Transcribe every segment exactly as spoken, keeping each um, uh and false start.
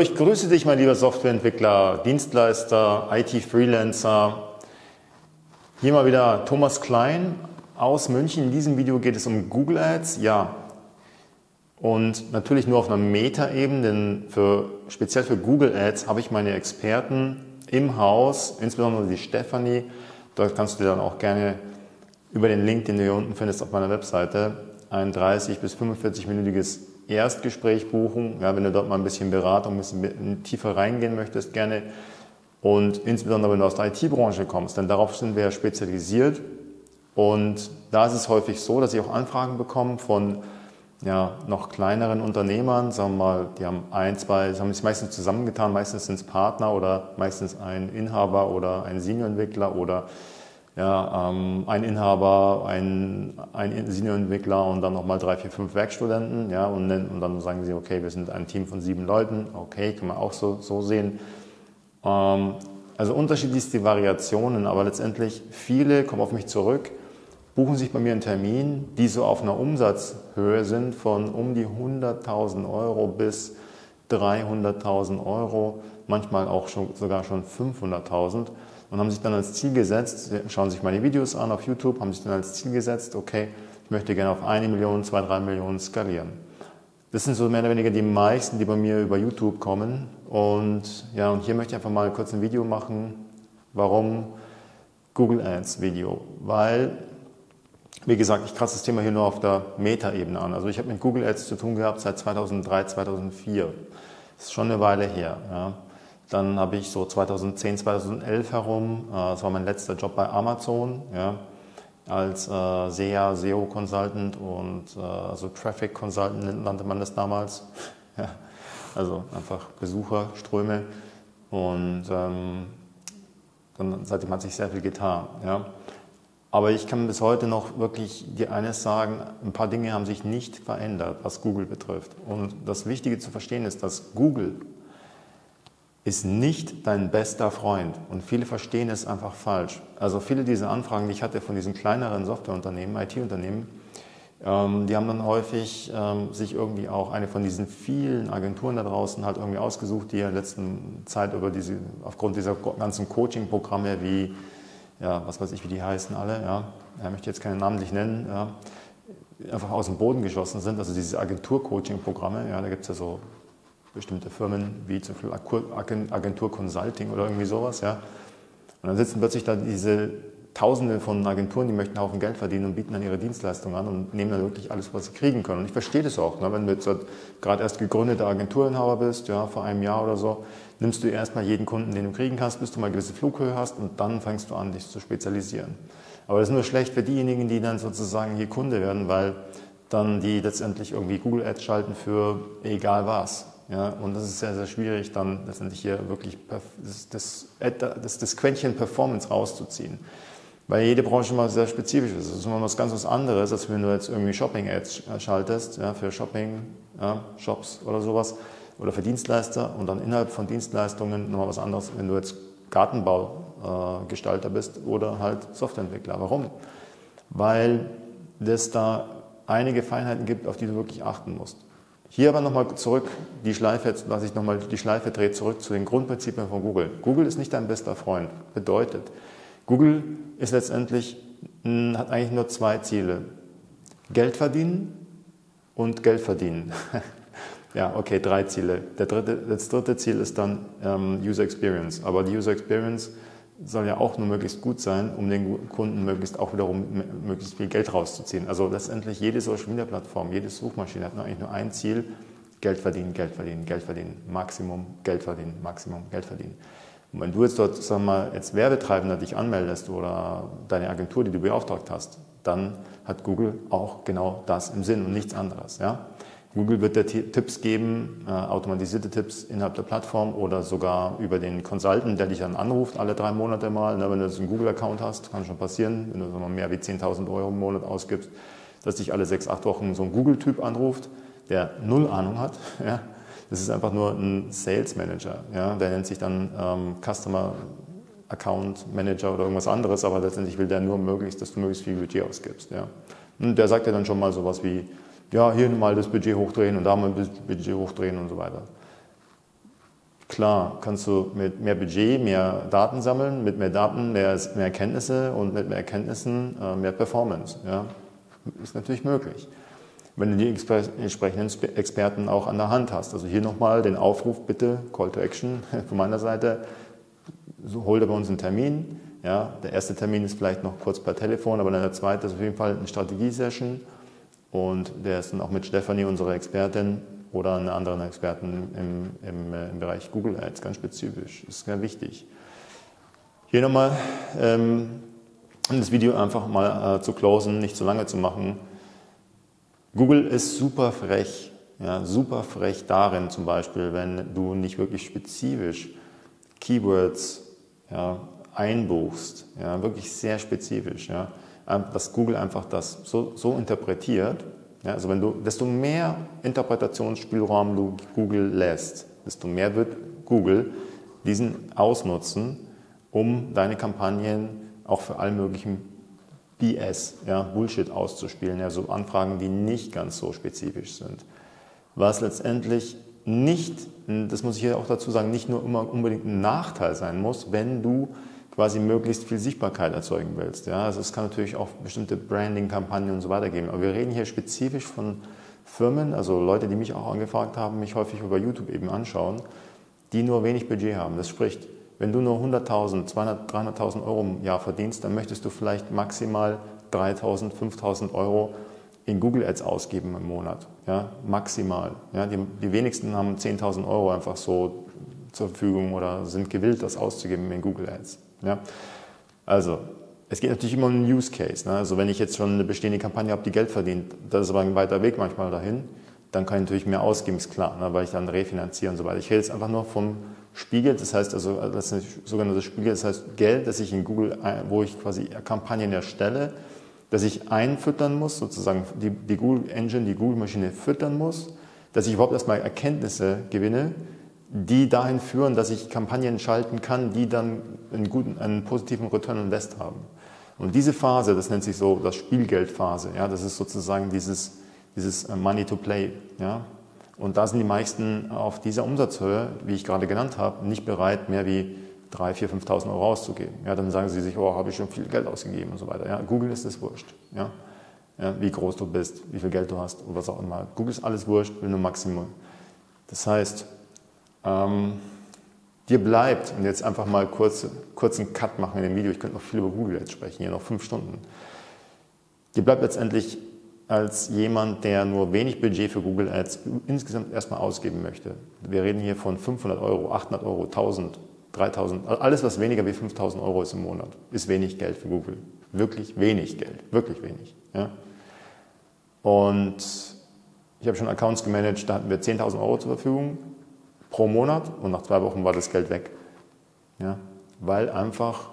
So, ich grüße dich, mein lieber Softwareentwickler, Dienstleister, I T-Freelancer. Hier mal wieder Thomas Klein aus München. In diesem Video geht es um Google Ads. Ja, und natürlich nur auf einer Meta-Ebene, denn für, speziell für Google Ads habe ich meine Experten im Haus, insbesondere die Stephanie. Dort kannst du dir dann auch gerne über den Link, den du hier unten findest auf meiner Webseite, ein dreißig bis fünfundvierzig-minütiges Erstgespräch buchen. Ja, wenn du dort mal ein bisschen Beratung, ein bisschen tiefer reingehen möchtest, gerne. Und insbesondere, wenn du aus der I T-Branche kommst, denn darauf sind wir ja spezialisiert. Und da ist es häufig so, dass ich auch Anfragen bekomme von ja, noch kleineren Unternehmern, sagen wir mal, die haben ein, zwei, haben sich meistens zusammengetan, meistens sind es Partner oder meistens ein Inhaber oder ein Senior-Entwickler oder ja, ähm, ein Inhaber, ein, ein Senior-Entwickler und dann nochmal drei, vier, fünf Werkstudenten, ja, und dann, und dann sagen sie, okay, wir sind ein Team von sieben Leuten, okay, kann man auch so, so sehen. Ähm, also unterschiedlichste Variationen, aber letztendlich viele kommen auf mich zurück, buchen sich bei mir einen Termin, die so auf einer Umsatzhöhe sind von um die hunderttausend Euro bis dreihunderttausend Euro, manchmal auch schon, sogar schon fünfhunderttausend, und haben sich dann als Ziel gesetzt, schauen sich meine Videos an auf YouTube, haben sich dann als Ziel gesetzt, okay, ich möchte gerne auf eine Million, zwei, drei Millionen skalieren. Das sind so mehr oder weniger die meisten, die bei mir über YouTube kommen, und ja, und hier möchte ich einfach mal kurz ein Video machen, warum Google Ads Video, weil wie gesagt, ich kratze das Thema hier nur auf der Meta-Ebene an. Also ich habe mit Google Ads zu tun gehabt seit zweitausenddrei, zweitausendvier. Das ist schon eine Weile her. Ja. Dann habe ich so zweitausendzehn, zweitausendelf herum, äh, das war mein letzter Job bei Amazon, ja, als äh, S E A, S E O-Consultant und äh, also Traffic-Consultant nannte man das damals. Ja. Also einfach Besucherströme. Und ähm, dann, seitdem hat sich sehr viel getan. Ja. Aber ich kann bis heute noch wirklich dir eines sagen, ein paar Dinge haben sich nicht verändert, was Google betrifft. Und das Wichtige zu verstehen ist, dass Google ist nicht dein bester Freund. Und viele verstehen es einfach falsch. Also viele dieser Anfragen, die ich hatte von diesen kleineren Softwareunternehmen, I T-Unternehmen, ähm, die haben dann häufig ähm, sich irgendwie auch eine von diesen vielen Agenturen da draußen halt irgendwie ausgesucht, die ja in letzter Zeit über diese, aufgrund dieser ganzen Coaching-Programme wie ja, was weiß ich, wie die heißen alle, ja, ich möchte jetzt keine namentlich nennen, ja, einfach aus dem Boden geschossen sind, also diese Agentur-Coaching-Programme, ja, da gibt es ja so bestimmte Firmen wie zum Beispiel Agentur-Consulting oder irgendwie sowas, ja, und dann sitzen plötzlich da diese Tausende von Agenturen, die möchten einen Haufen Geld verdienen und bieten dann ihre Dienstleistungen an und nehmen dann wirklich alles, was sie kriegen können, und ich verstehe das auch, ne? Wenn du jetzt gerade erst gegründeter Agenturinhaber bist, ja, vor einem Jahr oder so, nimmst du erstmal jeden Kunden, den du kriegen kannst, bis du mal eine gewisse Flughöhe hast, und dann fängst du an, dich zu spezialisieren. Aber das ist nur schlecht für diejenigen, die dann sozusagen hier Kunde werden, weil dann die letztendlich irgendwie Google Ads schalten für egal was. Ja, und das ist sehr, sehr schwierig, dann letztendlich hier wirklich das, das, das, das Quäntchen Performance rauszuziehen. Weil jede Branche mal sehr spezifisch ist. Das ist immer was ganz was anderes, als wenn du jetzt irgendwie Shopping-Ads schaltest, ja, für Shopping, ja, Shops oder sowas, oder für Dienstleister, und dann innerhalb von Dienstleistungen nochmal was anderes, wenn du jetzt Gartenbaugestalter äh, bist oder halt Softwareentwickler. Warum? Weil es da einige Feinheiten gibt, auf die du wirklich achten musst. Hier aber nochmal zurück, die Schleife, was ich nochmal die Schleife drehe, zurück zu den Grundprinzipien von Google. Google ist nicht dein bester Freund. Bedeutet, Google ist letztendlich, mh, hat eigentlich nur zwei Ziele. Geld verdienen und Geld verdienen. Ja, okay, drei Ziele. Der dritte, das dritte Ziel ist dann ähm, User Experience. Aber die User Experience soll ja auch nur möglichst gut sein, um den Kunden möglichst auch wiederum möglichst viel Geld rauszuziehen. Also letztendlich jede Social Media Plattform, jede Suchmaschine hat eigentlich nur ein Ziel: Geld verdienen, Geld verdienen, Geld verdienen, Maximum, Geld verdienen, Maximum, Geld verdienen. Und wenn du jetzt dort, sagen wir mal, als Werbetreibender dich anmeldest oder deine Agentur, die du beauftragt hast, dann hat Google auch genau das im Sinn und nichts anderes, ja? Google wird dir Tipps geben, äh, automatisierte Tipps innerhalb der Plattform oder sogar über den Consultant, der dich dann anruft alle drei Monate mal. Ne, wenn du jetzt einen Google-Account hast, kann schon passieren, wenn du so mal mehr wie zehntausend Euro im Monat ausgibst, dass dich alle sechs, acht Wochen so ein Google-Typ anruft, der null Ahnung hat. Ja. Das ist einfach nur ein Sales Manager. Ja. Der nennt sich dann ähm, Customer Account Manager oder irgendwas anderes, aber letztendlich will der nur möglichst, dass du möglichst viel Budget ausgibst. Ja. Und der sagt dir dann schon mal sowas wie: Ja, hier mal das Budget hochdrehen und da mal das Budget hochdrehen und so weiter. Klar, kannst du mit mehr Budget mehr Daten sammeln, mit mehr Daten mehr, mehr Erkenntnisse und mit mehr Erkenntnissen äh, mehr Performance. Ja? Ist natürlich möglich, wenn du die exper entsprechenden Experten auch an der Hand hast. Also hier nochmal den Aufruf, bitte, Call to Action von meiner Seite, so, hol dir bei uns einen Termin. Ja? Der erste Termin ist vielleicht noch kurz per Telefon, aber dann der zweite ist auf jeden Fall eine Strategie-Session und der ist dann auch mit Stephanie, unserer Expertin, oder einen anderen Experten im, im, im Bereich Google Ads, ganz spezifisch. Das ist ganz wichtig. Hier nochmal, ähm, um das Video einfach mal äh, zu closen, nicht zu lange zu machen. Google ist super frech, ja, super frech darin zum Beispiel, wenn du nicht wirklich spezifisch Keywords ja, einbuchst, ja, wirklich sehr spezifisch, ja, dass Google einfach das so, so interpretiert. Ja, also wenn du, desto mehr Interpretationsspielraum du Google lässt, desto mehr wird Google diesen ausnutzen, um deine Kampagnen auch für allen möglichen B S, ja, Bullshit auszuspielen, also Anfragen, die nicht ganz so spezifisch sind. Was letztendlich nicht, das muss ich hier auch dazu sagen, nicht nur immer unbedingt ein Nachteil sein muss, wenn du quasi möglichst viel Sichtbarkeit erzeugen willst. Ja? Also es kann natürlich auch bestimmte Branding-Kampagnen und so weiter geben. Aber wir reden hier spezifisch von Firmen, also Leute, die mich auch angefragt haben, mich häufig über YouTube eben anschauen, die nur wenig Budget haben. Das spricht, wenn du nur hunderttausend, zweihunderttausend, dreihunderttausend Euro im Jahr verdienst, dann möchtest du vielleicht maximal dreitausend, fünftausend Euro in Google Ads ausgeben im Monat. Ja? Maximal. Ja? Die, die wenigsten haben zehntausend Euro einfach so zur Verfügung oder sind gewillt, das auszugeben in Google Ads. Ja, also, es geht natürlich immer um einen Use Case. Ne? Also wenn ich jetzt schon eine bestehende Kampagne habe, die Geld verdient, das ist aber ein weiter Weg manchmal dahin, dann kann ich natürlich mehr ausgeben, ist klar, ne? Weil ich dann refinanziere und so weiter. Ich rede jetzt einfach nur vom Spiegel, das heißt also, das ist sogenanntes Spiegel, das heißt Geld, das ich in Google, wo ich quasi Kampagnen erstelle, dass ich einfüttern muss, sozusagen die, die Google Engine, die Google Maschine füttern muss, dass ich überhaupt erstmal Erkenntnisse gewinne, die dahin führen, dass ich Kampagnen schalten kann, die dann einen guten, einen positiven Return on Invest haben. Und diese Phase, das nennt sich so das Spielgeldphase, ja, das ist sozusagen dieses, dieses Money to Play, ja. Und da sind die meisten auf dieser Umsatzhöhe, wie ich gerade genannt habe, nicht bereit, mehr wie dreitausend, viertausend, fünftausend Euro auszugeben. Ja, dann sagen sie sich, oh, habe ich schon viel Geld ausgegeben und so weiter. Ja, Google ist es wurscht, ja. Ja, wie groß du bist, wie viel Geld du hast und was auch immer. Google ist alles wurscht, will nur Maximum. Das heißt, Ähm, dir bleibt, und jetzt einfach mal kurz, kurz einen Cut machen in dem Video, ich könnte noch viel über Google jetzt sprechen, hier noch fünf Stunden. Dir bleibt letztendlich als jemand, der nur wenig Budget für Google Ads insgesamt erstmal ausgeben möchte. Wir reden hier von fünfhundert Euro, achthundert Euro, tausend, dreitausend, alles was weniger wie fünftausend Euro ist im Monat, ist wenig Geld für Google. Wirklich wenig Geld, wirklich wenig. Ja? Und ich habe schon Accounts gemanagt, da hatten wir zehntausend Euro zur Verfügung pro Monat und nach zwei Wochen war das Geld weg, ja, weil einfach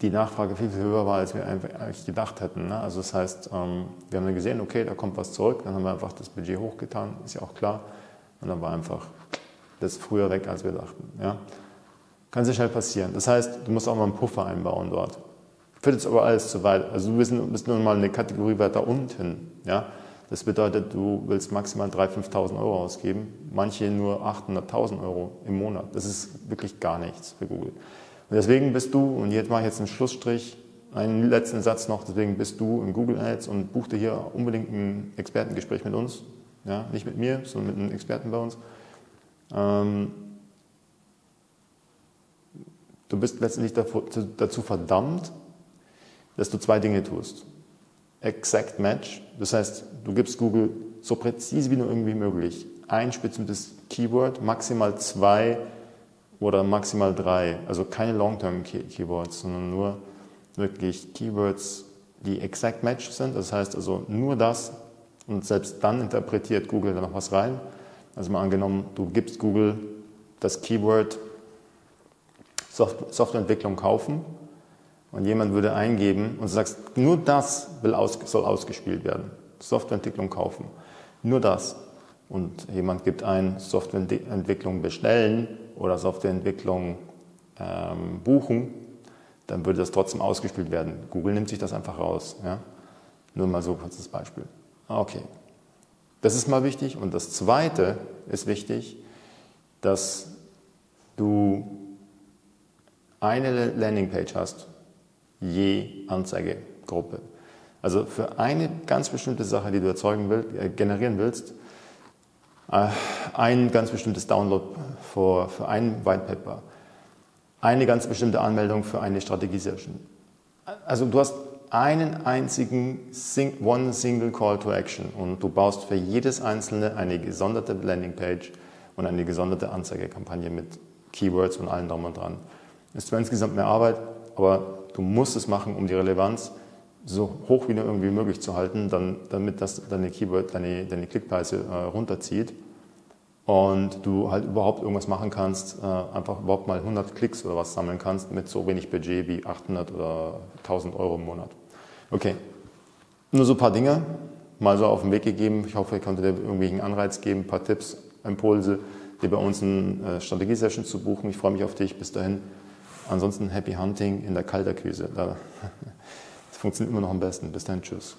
die Nachfrage viel, viel höher war, als wir eigentlich gedacht hätten. Ne? Also das heißt, ähm, wir haben dann gesehen, okay, da kommt was zurück, dann haben wir einfach das Budget hochgetan, ist ja auch klar, und dann war einfach das früher weg, als wir dachten. Ja? Kann sehr schnell passieren. Das heißt, du musst auch mal einen Puffer einbauen dort. Führt jetzt aber alles zu weit. Also du bist nun mal eine Kategorie weiter unten, ja. Das bedeutet, du willst maximal dreitausend, fünftausend Euro ausgeben, manche nur achthunderttausend Euro im Monat. Das ist wirklich gar nichts für Google. Und deswegen bist du, und jetzt mache ich jetzt einen Schlussstrich, einen letzten Satz noch, deswegen bist du in Google Ads und buch dir hier unbedingt ein Expertengespräch mit uns. Ja, nicht mit mir, sondern mit einem Experten bei uns. Ähm, du bist letztendlich dazu verdammt, dass du zwei Dinge tust. Exact Match, das heißt, du gibst Google so präzise wie nur irgendwie möglich ein bestimmtes Keyword, maximal zwei oder maximal drei, also keine Long-Term Keywords, sondern nur wirklich Keywords, die Exact Match sind, das heißt also nur das und selbst dann interpretiert Google da noch was rein. Also mal angenommen, du gibst Google das Keyword Softwareentwicklung kaufen, und jemand würde eingeben und du sagst, nur das will aus, soll ausgespielt werden. Softwareentwicklung kaufen. Nur das. Und jemand gibt ein, Softwareentwicklung bestellen oder Softwareentwicklung ähm, buchen, dann würde das trotzdem ausgespielt werden. Google nimmt sich das einfach raus. Ja? Nur mal so kurz das Beispiel. Okay. Das ist mal wichtig. Und das Zweite ist wichtig, dass du eine Landingpage hast, je Anzeigegruppe. Also für eine ganz bestimmte Sache, die du erzeugen willst, äh, generieren willst, äh, ein ganz bestimmtes Download für, für ein White Paper, eine ganz bestimmte Anmeldung für eine Strategie-Session. Also du hast einen einzigen sing, One Single Call to Action und du baust für jedes einzelne eine gesonderte Landingpage und eine gesonderte Anzeigekampagne mit Keywords und allem drum und dran. Ist zwar insgesamt mehr Arbeit, aber du musst es machen, um die Relevanz so hoch wie nur irgendwie möglich zu halten, dann, damit das deine Keyword, deine, deine Klickpreise äh, runterzieht und du halt überhaupt irgendwas machen kannst, äh, einfach überhaupt mal hundert Klicks oder was sammeln kannst mit so wenig Budget wie achthundert oder tausend Euro im Monat. Okay, nur so ein paar Dinge mal so auf den Weg gegeben. Ich hoffe, ich konnte dir irgendwelchen Anreiz geben, ein paar Tipps, Impulse, dir bei uns eine äh, Strategie-Session zu buchen. Ich freue mich auf dich. Bis dahin. Ansonsten Happy Hunting in der Kaltakquise. Das funktioniert immer noch am besten. Bis dahin, tschüss.